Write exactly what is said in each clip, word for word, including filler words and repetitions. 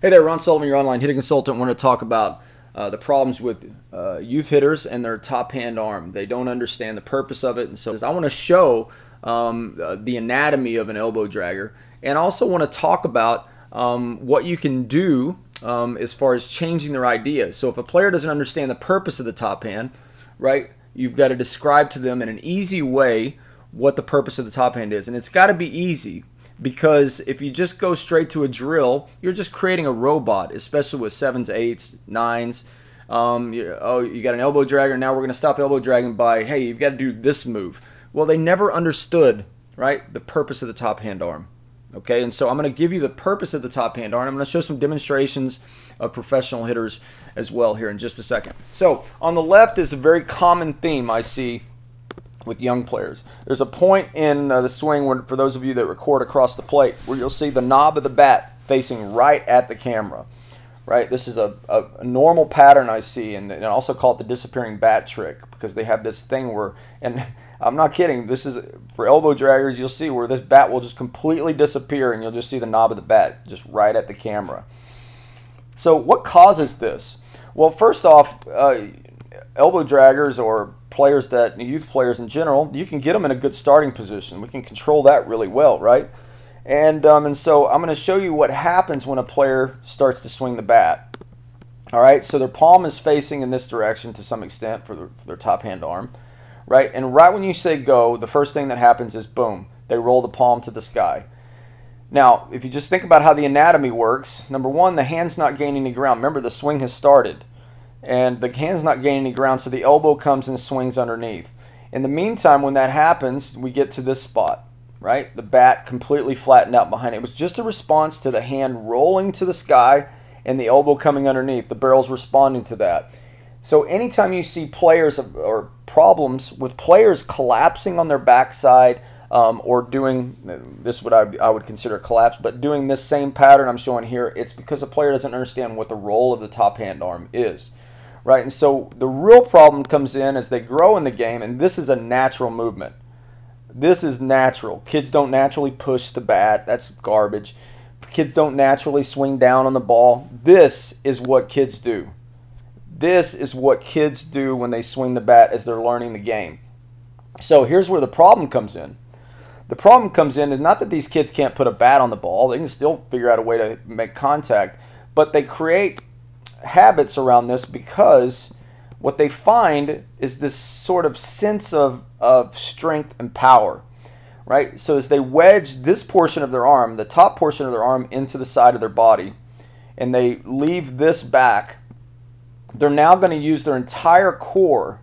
Hey there, Ron Sullivan, your online hitting consultant. I want to talk about uh, the problems with uh, youth hitters and their top hand arm. They don't understand the purpose of it, and so I want to show um, the anatomy of an elbow dragger, and also want to talk about um, what you can do um, as far as changing their idea. So if a player doesn't understand the purpose of the top hand, right, you've got to describe to them in an easy way what the purpose of the top hand is, and it's got to be easy. Because if you just go straight to a drill, you're just creating a robot, especially with sevens, eights, nines. Um, you, oh, you got an elbow dragger. Now we're going to stop elbow dragging by, hey, you've got to do this move. Well, they never understood, right, the purpose of the top hand arm. Okay, and so I'm going to give you the purpose of the top hand arm. I'm going to show some demonstrations of professional hitters as well here in just a second. So on the left is a very common theme I see with young players. There's a point in uh, the swing where, for those of you that record across the plate, where you'll see the knob of the bat facing right at the camera. Right? This is a, a, a normal pattern I see, and, and I also call it the disappearing bat trick, because they have this thing where, and I'm not kidding, this is for elbow draggers, you'll see where this bat will just completely disappear and you'll just see the knob of the bat just right at the camera. So what causes this? Well, first off, uh, elbow draggers, or players that youth players in general, you can get them in a good starting position. We can control that really well, right? And um, and so I'm going to show you what happens when a player starts to swing the bat. All right, so their palm is facing in this direction to some extent for their, for their top hand arm, right? And right when you say go, the first thing that happens is boom, they roll the palm to the sky. Now, if you just think about how the anatomy works, number one, the hand's not gaining any ground. Remember, the swing has started. And the hand's not gaining any ground, so the elbow comes and swings underneath. In the meantime, when that happens, we get to this spot, right? The bat completely flattened out behind it. It was just a response to the hand rolling to the sky and the elbow coming underneath. The barrel's responding to that. So anytime you see players or problems with players collapsing on their backside um, or doing, this what I, I would consider collapse, but doing this same pattern I'm showing here, it's because a player doesn't understand what the role of the top hand arm is. Right, and so the real problem comes in as they grow in the game, and this is a natural movement. This is natural. Kids don't naturally push the bat. That's garbage. Kids don't naturally swing down on the ball. This is what kids do. This is what kids do when they swing the bat as they're learning the game. So here's where the problem comes in. The problem comes in is not that these kids can't put a bat on the ball. They can still figure out a way to make contact, but they create habits around this, because what they find is this sort of sense of, of strength and power, right? So as they wedge this portion of their arm, the top portion of their arm, into the side of their body, and they leave this back, they're now going to use their entire core.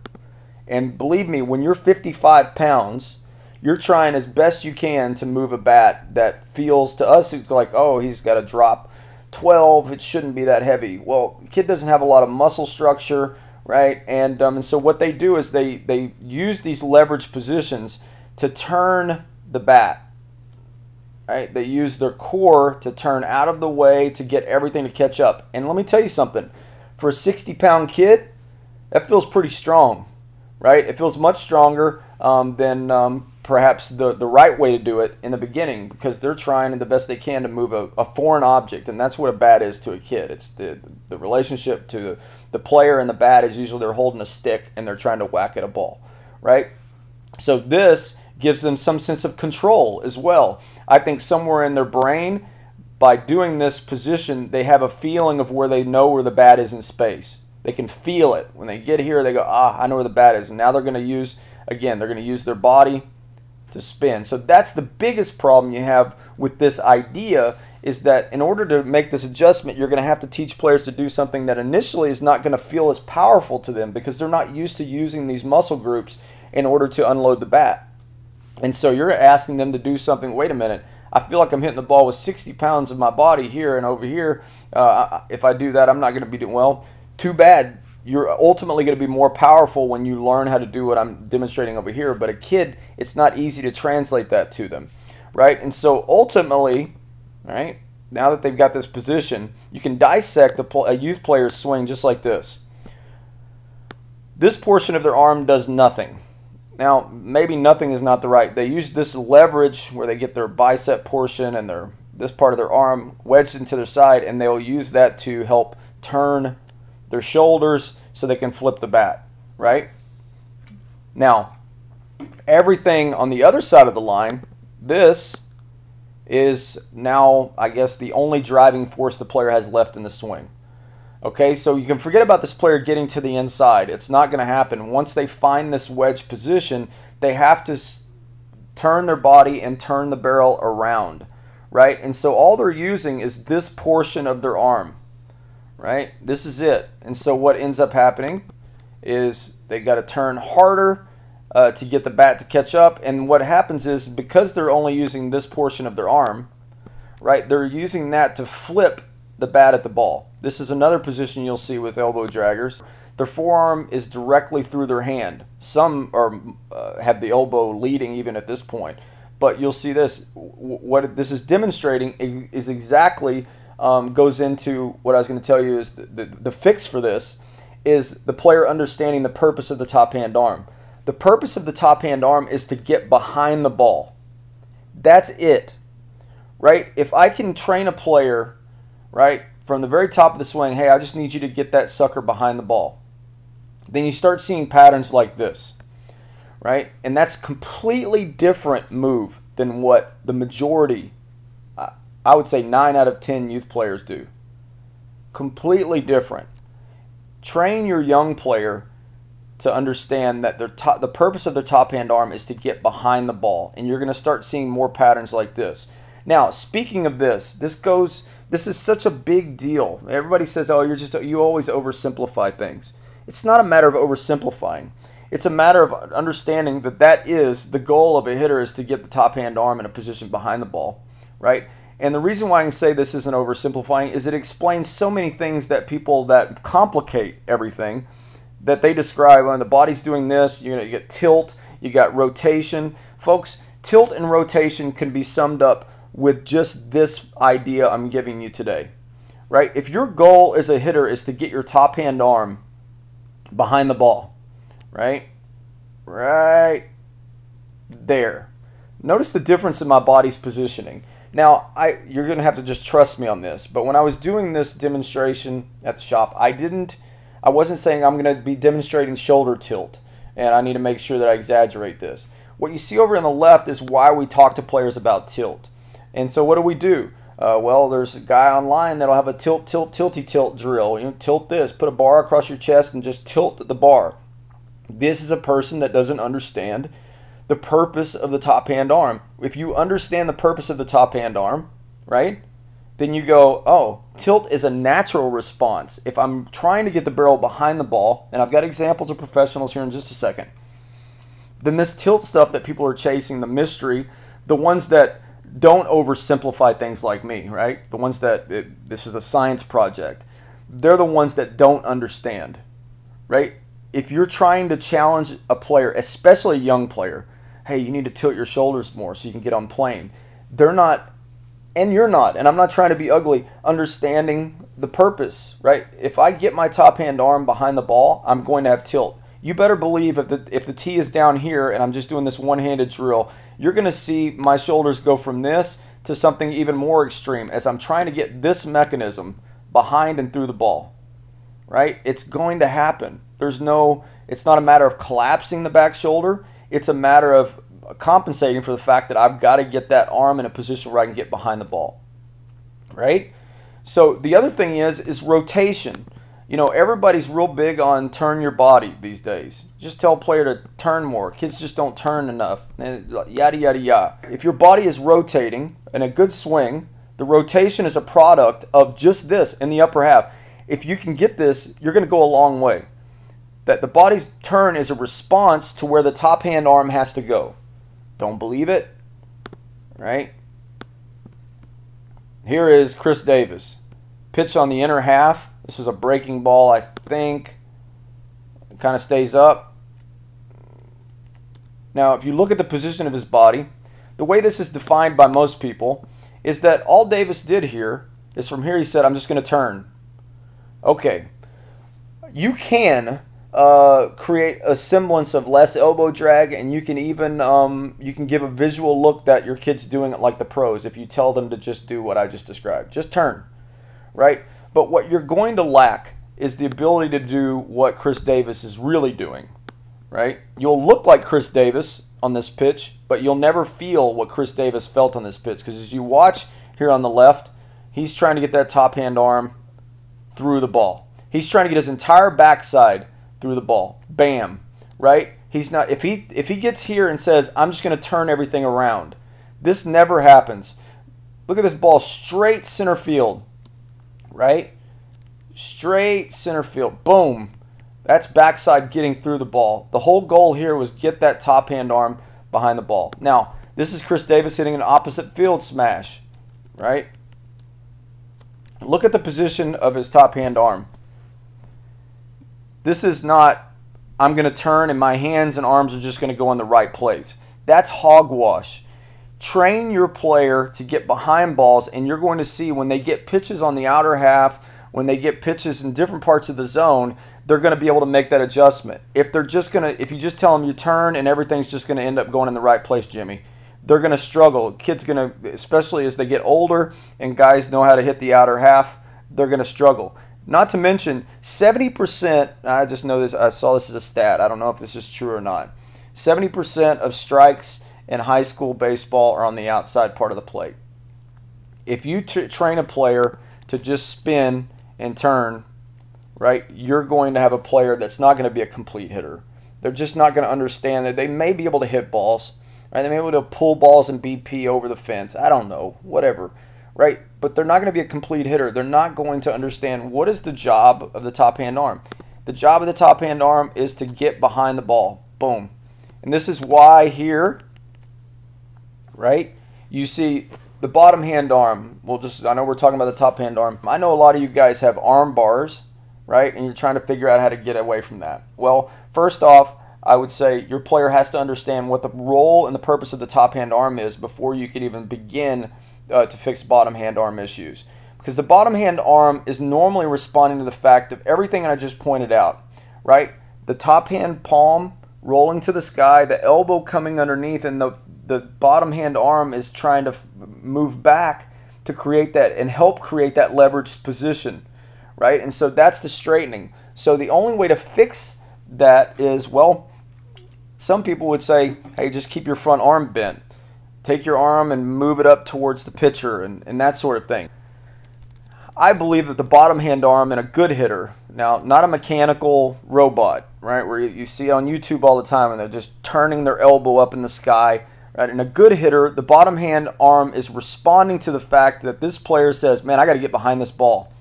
And believe me, when you're fifty-five pounds, you're trying as best you can to move a bat that feels to us like, oh, he's got to drop twelve, it shouldn't be that heavy. Well, the kid doesn't have a lot of muscle structure, right? And um, and so what they do is they they use these leverage positions to turn the bat. Right? They use their core to turn out of the way to get everything to catch up. And let me tell you something, for a sixty pound kid, that feels pretty strong, right? It feels much stronger um, than um, perhaps the, the right way to do it in the beginning, because they're trying the best they can to move a, a foreign object, and that's what a bat is to a kid. It's the, the relationship to the, the player and the bat is usually they're holding a stick and they're trying to whack at a ball, right? So this gives them some sense of control as well. I think somewhere in their brain, by doing this position, they have a feeling of where they know where the bat is in space. They can feel it. When they get here, they go, ah, I know where the bat is. And now they're going to use, again, they're going to use their body to spin. So that's the biggest problem you have with this idea, is that in order to make this adjustment, you're going to have to teach players to do something that initially is not going to feel as powerful to them, because they're not used to using these muscle groups in order to unload the bat. And so you're asking them to do something, wait a minute, I feel like I'm hitting the ball with sixty pounds of my body here and over here. Uh, if I do that, I'm not going to be doing well. Too bad. You're ultimately going to be more powerful when you learn how to do what I'm demonstrating over here. But a kid, it's not easy to translate that to them, right? And so ultimately, right, now that they've got this position, you can dissect a, a youth player's swing just like this. This portion of their arm does nothing. Now, maybe nothing is not the right. They use this leverage where they get their bicep portion and their this part of their arm wedged into their side, and they'll use that to help turn their shoulders so they can flip the bat, right? Now, everything on the other side of the line, this is now, I guess, the only driving force the player has left in the swing. Okay, so you can forget about this player getting to the inside. It's not going to happen. Once they find this wedge position, they have to turn their body and turn the barrel around, right? And so all they're using is this portion of their arm, right? This is it. And so what ends up happening is they got to turn harder uh, to get the bat to catch up. And what happens is, because they're only using this portion of their arm, right, they're using that to flip the bat at the ball. This is another position you'll see with elbow draggers. Their forearm is directly through their hand. Some are, uh, have the elbow leading even at this point. But you'll see this. What this is demonstrating is exactly um, goes into what I was going to tell you is the, the, the fix for this is the player understanding the purpose of the top hand arm. The purpose of the top hand arm is to get behind the ball. That's it, right? If I can train a player, right, from the very top of the swing, hey, I just need you to get that sucker behind the ball. Then you start seeing patterns like this, right? And that's a completely different move than what the majority, I would say nine out of ten youth players do. Completely different. Train your young player to understand that their top, the purpose of their top hand arm is to get behind the ball, and you're going to start seeing more patterns like this. Now, speaking of this, this goes. This is such a big deal. Everybody says, "Oh, you're just you always oversimplify things." It's not a matter of oversimplifying. It's a matter of understanding that that is the goal of a hitter, is to get the top hand arm in a position behind the ball, right? And the reason why I can say this isn't oversimplifying is it explains so many things that people that complicate everything that they describe. When the body's doing this, you know, you get tilt, you got rotation, folks. Tilt and rotation can be summed up with just this idea I'm giving you today, right? If your goal as a hitter is to get your top hand arm behind the ball, right? Right there. Notice the difference in my body's positioning. Now, I, you're gonna have to just trust me on this, but when I was doing this demonstration at the shop, I didn't, I wasn't saying I'm gonna be demonstrating shoulder tilt, and I need to make sure that I exaggerate this. What you see over on the left is why we talk to players about tilt. And so what do we do? Uh, well, there's a guy online that'll have a tilt, tilt, tilty tilt drill. You know, tilt this, put a bar across your chest and just tilt the bar. This is a person that doesn't understand the purpose of the top hand arm. If you understand the purpose of the top hand arm, right, then you go, oh, tilt is a natural response. If I'm trying to get the barrel behind the ball, and I've got examples of professionals here in just a second, then this tilt stuff that people are chasing, the mystery, the ones that don't oversimplify things like me, right? The ones that, it, this is a science project. They're the ones that don't understand, right? If you're trying to challenge a player, especially a young player, hey, you need to tilt your shoulders more so you can get on plane. They're not, and you're not, and I'm not trying to be ugly, understanding the purpose, right? If I get my top hand arm behind the ball, I'm going to have tilt. You better believe if the, if the tee is down here and I'm just doing this one-handed drill, you're going to see my shoulders go from this to something even more extreme as I'm trying to get this mechanism behind and through the ball, right? It's going to happen. There's no, it's not a matter of collapsing the back shoulder. It's a matter of compensating for the fact that I've got to get that arm in a position where I can get behind the ball, right? So the other thing is, is rotation. You know, everybody's real big on turn your body these days. Just tell a player to turn more. Kids just don't turn enough, and yada, yada, yada. If your body is rotating in a good swing, the rotation is a product of just this in the upper half. If you can get this, you're going to go a long way. That the body's turn is a response to where the top hand arm has to go. Don't believe it, right? Here is Chris Davis. Pitch on the inner half. This is a breaking ball, I think. It kind of stays up. Now, if you look at the position of his body, the way this is defined by most people is that all Davis did here is from here he said, I'm just going to turn. Okay. You can uh, create a semblance of less elbow drag, and you can even um, you can give a visual look that your kid's doing it like the pros if you tell them to just do what I just described. Just turn, right? But what you're going to lack is the ability to do what Chris Davis is really doing, right? You'll look like Chris Davis on this pitch, but you'll never feel what Chris Davis felt on this pitch, because as you watch here on the left, he's trying to get that top hand arm through the ball. He's trying to get his entire backside through the ball. Bam, right? He's not. If he if he gets here and says, "I'm just going to turn everything around," this never happens. Look at this ball, straight center field, right? Straight center field. Boom. That's backside getting through the ball. The whole goal here was get that top hand arm behind the ball. Now, this is Chris Davis hitting an opposite field smash, right? Look at the position of his top hand arm. This is not, I'm going to turn and my hands and arms are just going to go in the right place. That's hogwash. Train your player to get behind balls, and you're going to see when they get pitches on the outer half, when they get pitches in different parts of the zone, they're going to be able to make that adjustment. If they're just going to, if you just tell them you turn and everything's just going to end up going in the right place, Jimmy, they're going to struggle. Kids going to, especially as they get older and guys know how to hit the outer half, they're going to struggle. Not to mention, seventy percent, I just know this, I saw this as a stat, I don't know if this is true or not, seventy percent of strikes in high school baseball are on the outside part of the plate. If you t train a player to just spin and turn, right, you're going to have a player that's not going to be a complete hitter. They're just not going to understand that they may be able to hit balls, right? They may be able to pull balls and B P over the fence. I don't know, whatever, right? But they're not going to be a complete hitter. They're not going to understand what is the job of the top hand arm. The job of the top hand arm is to get behind the ball. Boom. And this is why here, right, you see the bottom hand arm. We'll just, I know we're talking about the top hand arm. I know a lot of you guys have arm bars, right, and you're trying to figure out how to get away from that. Well, first off, I would say your player has to understand what the role and the purpose of the top hand arm is before you can even begin Uh, to fix bottom hand arm issues, because the bottom hand arm is normally responding to the fact of everything I just pointed out, right? The top hand palm rolling to the sky, the elbow coming underneath, and the, the bottom hand arm is trying to move back to create that and help create that leveraged position, right? And so that's the straightening. So the only way to fix that is, well, some people would say, hey, just keep your front arm bent. Take your arm and move it up towards the pitcher and, and that sort of thing. I believe that the bottom hand arm in a good hitter, now not a mechanical robot, right, where you, you see on YouTube all the time and they're just turning their elbow up in the sky, right? In a good hitter, the bottom hand arm is responding to the fact that this player says, man, I got to get behind this ball.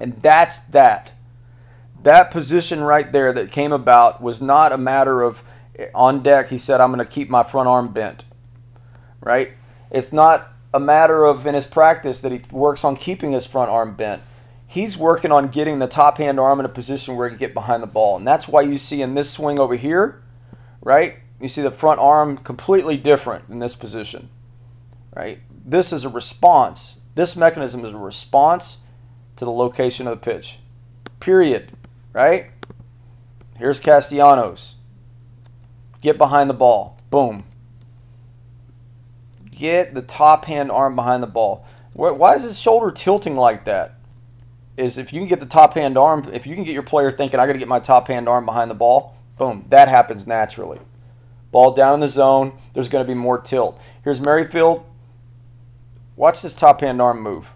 And that's that. That position right there that came about was not a matter of on deck, he said, I'm going to keep my front arm bent. Right? It's not a matter of in his practice that he works on keeping his front arm bent. He's working on getting the top hand arm in a position where he can get behind the ball. And that's why you see in this swing over here, right? You see the front arm completely different in this position, right? This is a response. This mechanism is a response to the location of the pitch, period, right? Here's Castellanos. Get behind the ball. Boom. Get the top hand arm behind the ball. Why is his shoulder tilting like that? Is if you can get the top hand arm, if you can get your player thinking, I got to get my top hand arm behind the ball, boom, that happens naturally. Ball down in the zone, there's going to be more tilt. Here's Merrifield. Watch this top hand arm move.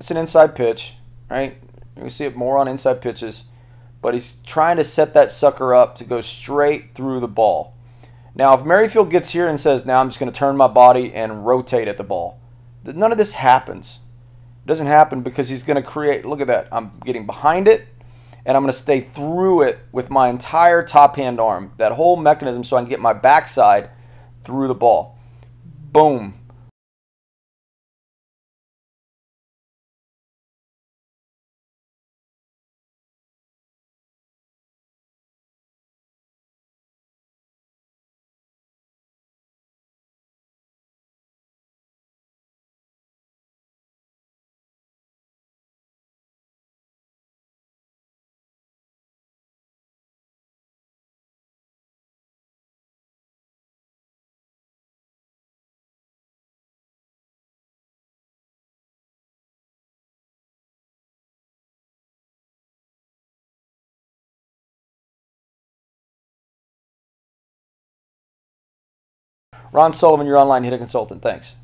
It's an inside pitch, right? You see it more on inside pitches, but he's trying to set that sucker up to go straight through the ball. Now, if Merrifield gets here and says, now I'm just going to turn my body and rotate at the ball, none of this happens. It doesn't happen because he's going to create, look at that, I'm getting behind it, and I'm going to stay through it with my entire top hand arm, that whole mechanism, so I can get my backside through the ball. Boom. Ron Sullivan, your online hitter consultant. Thanks.